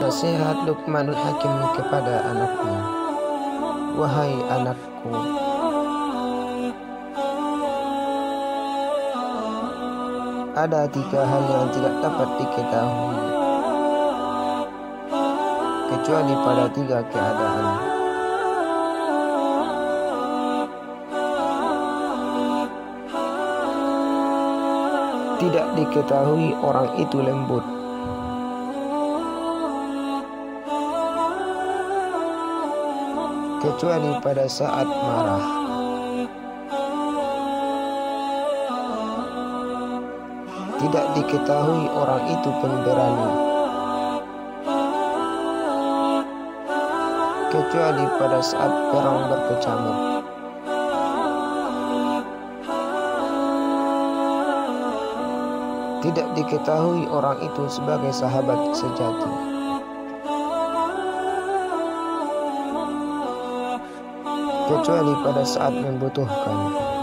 Nasihat Luqman Al-Hakim kepada anaknya. Wahai anakku, ada tiga hal yang tidak dapat diketahui kecuali pada tiga keadaan. Tidak diketahui orang itu lembut, kecuali pada saat marah. Tidak diketahui orang itu pemberani, kecuali pada saat perang berkecamuk. Tidak diketahui orang itu sebagai sahabat sejati, kecuali pada saat membutuhkan.